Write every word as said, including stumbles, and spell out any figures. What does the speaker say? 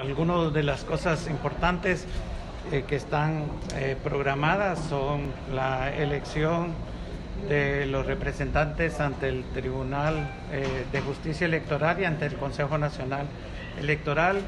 Algunas de las cosas importantes eh, que están eh, programadas son la elección de los representantes ante el Tribunal eh, de Justicia Electoral y ante el Consejo Nacional Electoral.